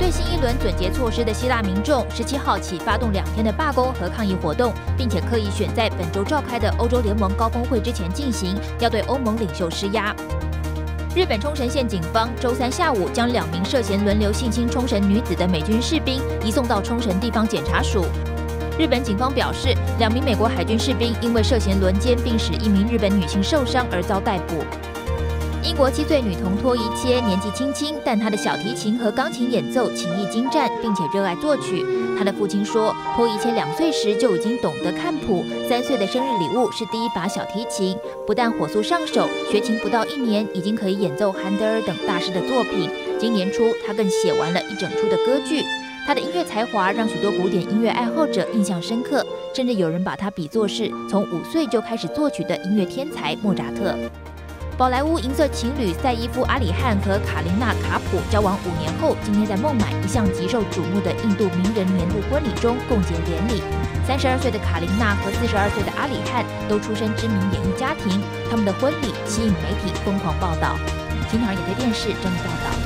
反对新一轮准节措施的希腊民众，17号起发动2天的罢工和抗议活动，并且刻意选在本周召开的欧洲联盟高峰会之前进行，要对欧盟领袖施压。 日本冲绳县警方周3下午将2名涉嫌轮流性侵冲绳女子的美军士兵移送到冲绳地方检察署。日本警方表示，2名美国海军士兵因为涉嫌轮奸并使1名日本女性受伤而遭逮捕。英国7岁女童托伊切年纪轻轻，但她的小提琴和钢琴演奏琴艺精湛，并且热爱作曲。她的父亲说，托伊切2岁时就已经懂得看谱，3岁的生日礼物是第1把小提琴。 不但火速上手，学琴不到1年，已经可以演奏韩德尔等大师的作品。今年初，他更写完了1整出的歌剧。他的音乐才华让许多古典音乐爱好者印象深刻，甚至有人把他比作是从5岁就开始作曲的音乐天才莫扎特。宝莱坞银色情侣赛伊夫·阿里汉和卡琳娜·卡普交往5年后，今天在孟买一项极受瞩目的印度名人年度婚礼中共结连理。 32岁的卡琳娜和42岁的阿里汉都出身知名演艺家庭，他们的婚礼吸引媒体疯狂报道。新唐人也在电视整理报道。